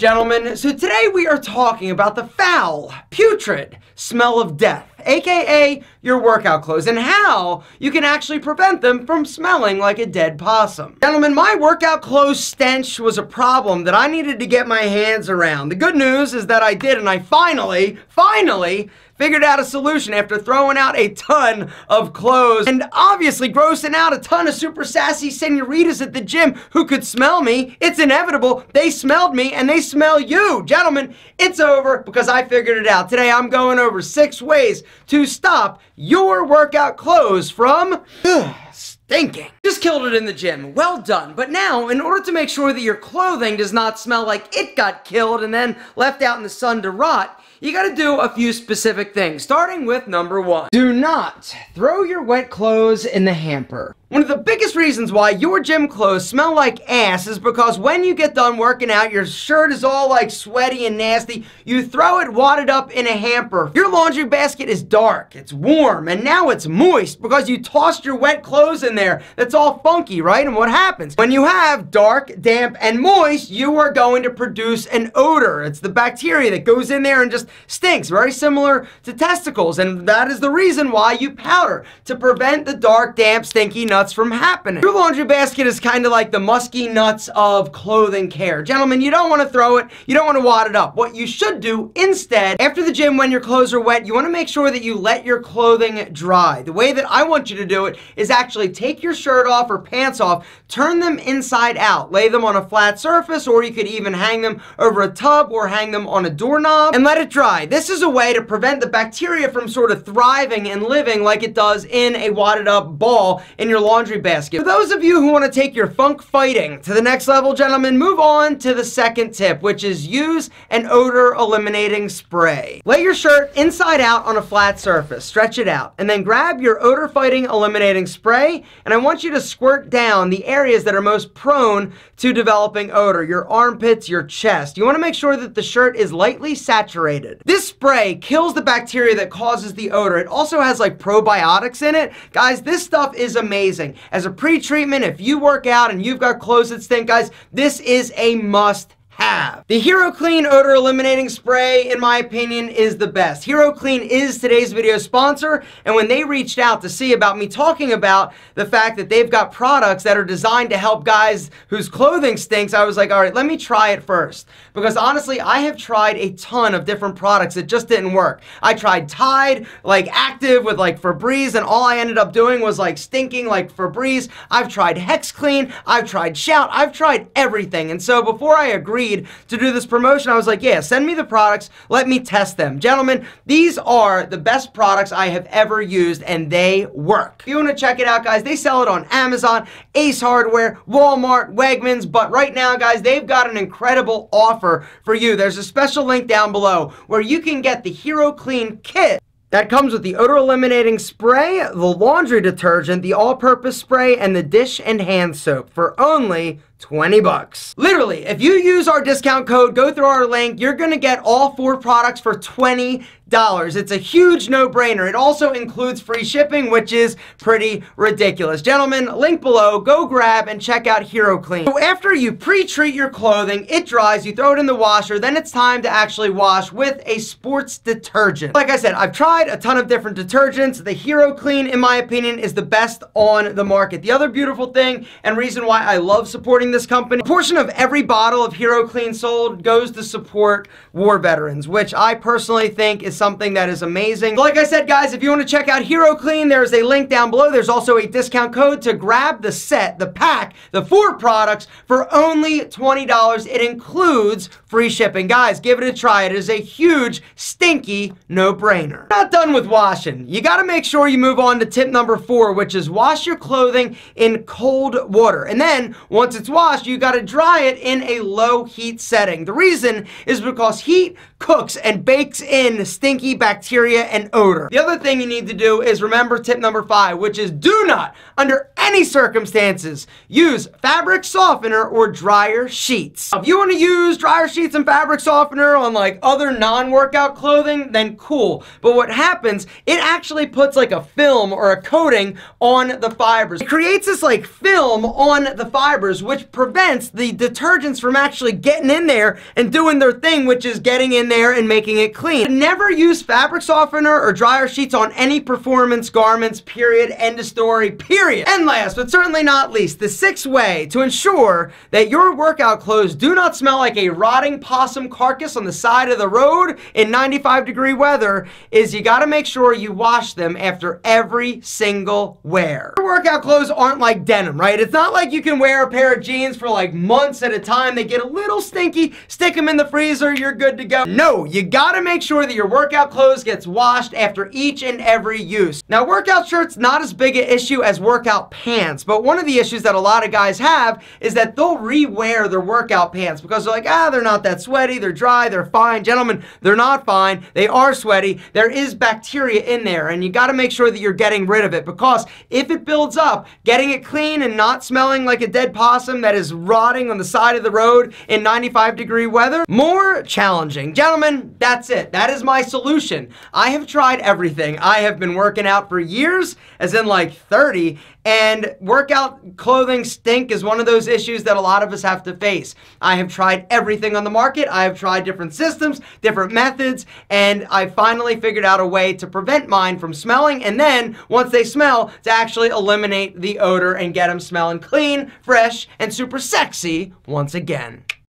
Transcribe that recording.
gentlemen? So today we are talking about the foul, putrid smell of death, aka your workout clothes, and how you can actually prevent them from smelling like a dead possum. Gentlemen, my workout clothes stench was a problem that I needed to get my hands around. The good news is that I did, and I finally figured out a solution after throwing out a ton of clothes and obviously grossing out a ton of super sassy senoritas at the gym who could smell me. It's inevitable. They smelled me and they smell you. Gentlemen, it's over because I figured it out. Today I'm going over 6 ways to stop your workout clothes from stinking. Just killed it in the gym. Well done. But now, in order to make sure that your clothing does not smell like it got killed and then left out in the sun to rot, you gotta do a few specific things, starting with number 1. Do not throw your wet clothes in the hamper. One of the biggest reasons why your gym clothes smell like ass is because when you get done working out, your shirt is all like sweaty and nasty. You throw it wadded up in a hamper. Your laundry basket is dark, it's warm, and now it's moist because you tossed your wet clothes in there. That's all funky, right? And what happens? When you have dark, damp, and moist, you are going to produce an odor. It's the bacteria that goes in there and just stinks, very similar to testicles, and that is the reason why you powder, to prevent the dark, damp, stinky nuts from happening. Your laundry basket is kind of like the musky nuts of clothing care. Gentlemen, you don't want to throw it, you don't want to wad it up. What you should do instead, after the gym when your clothes are wet, you want to make sure that you let your clothing dry. The way that I want you to do it is actually take your shirt off or pants off, turn them inside out, lay them on a flat surface, or you could even hang them over a tub or hang them on a doorknob and let it dry. This is a way to prevent the bacteria from sort of thriving and living like it does in a wadded up ball in your laundry basket. For those of you who want to take your funk fighting to the next level, gentlemen, move on to the second tip, which is use an odor eliminating spray. Lay your shirt inside out on a flat surface, stretch it out, and then grab your odor fighting eliminating spray, and I want you to squirt down the areas that are most prone to developing odor, your armpits, your chest. You want to make sure that the shirt is lightly saturated. This spray kills the bacteria that causes the odor. It also has like probiotics in it. Guys, this stuff is amazing. As a pre-treatment, if you work out and you've got clothes that stink, guys, this is a must have. The Hero Clean odor eliminating spray, in my opinion, is the best. Hero Clean is today's video sponsor, and when they reached out to see about me talking about the fact that they've got products that are designed to help guys whose clothing stinks, I was like, all right, let me try it first. Because honestly, I have tried a ton of different products that just didn't work. I tried Tide, like Active with like Febreze, and all I ended up doing was like stinking like Febreze. I've tried Hex Clean, I've tried Shout, I've tried everything. And so before I agreed to do this promotion, I was like, yeah, send me the products, let me test them. Gentlemen, these are the best products I have ever used, and they work. If you want to check it out, guys, they sell it on Amazon, Ace Hardware, Walmart, Wegmans, but right now, guys, they've got an incredible offer for you. There's a special link down below where you can get the Hero Clean kit that comes with the odor eliminating spray, the laundry detergent, the all-purpose spray, and the dish and hand soap for only $20. Literally, if you use our discount code, go through our link, you're gonna get all 4 products for $20. It's a huge no-brainer. It also includes free shipping, which is pretty ridiculous. Gentlemen, link below, go grab and check out Hero Clean. So after you pre-treat your clothing, it dries, you throw it in the washer, then it's time to actually wash with a sports detergent. Like I said, I've tried a ton of different detergents. The Hero Clean, in my opinion, is the best on the market. The other beautiful thing and reason why I love supporting this company, a portion of every bottle of Hero Clean sold goes to support war veterans, which I personally think is something that is amazing. Like I said, guys, if you want to check out Hero Clean, there's a link down below. There's also a discount code to grab the set, the pack, the 4 products for only $20. It includes free shipping. Guys, give it a try. It is a huge, stinky no-brainer. Not done with washing. You got to make sure you move on to tip number 4, which is wash your clothing in cold water. And then, once it's washed, you got to dry it in a low heat setting. The reason is because heat cooks and bakes in stinky bacteria and odor. The other thing you need to do is remember tip number 5, which is do not, under any any circumstances, use fabric softener or dryer sheets. Now, if you want to use dryer sheets and fabric softener on like other non-workout clothing, then cool. But what happens, it actually puts like a film or a coating on the fibers. It creates this like film on the fibers, which prevents the detergents from actually getting in there and doing their thing, which is getting in there and making it clean. Never use fabric softener or dryer sheets on any performance garments, period, end of story, period. And last but certainly not least, the sixth way to ensure that your workout clothes do not smell like a rotting possum carcass on the side of the road in 95-degree weather is you gotta make sure you wash them after every single wear. Your workout clothes aren't like denim, right? It's not like you can wear a pair of jeans for like months at a time. They get a little stinky, stick them in the freezer, you're good to go. No, you gotta make sure that your workout clothes gets washed after each and every use. Now, workout shirts, not as big an issue as workout pants, but one of the issues that a lot of guys have is that they'll rewear their workout pants because they're like, they're not that sweaty, they're dry, they're fine. Gentlemen, they're not fine, they are sweaty, there is bacteria in there, and you gotta make sure that you're getting rid of it, because if it builds up, getting it clean and not smelling like a dead possum that is rotting on the side of the road in 95-degree weather, more challenging. Gentlemen, that's it. That is my solution. I have tried everything. I have been working out for years, as in like 30, and workout clothing stink is one of those issues that a lot of us have to face. I have tried everything on the market. I have tried different systems, different methods, and I finally figured out a way to prevent mine from smelling, and then once they smell, to actually eliminate the odor and get them smelling clean, fresh, and super sexy once again.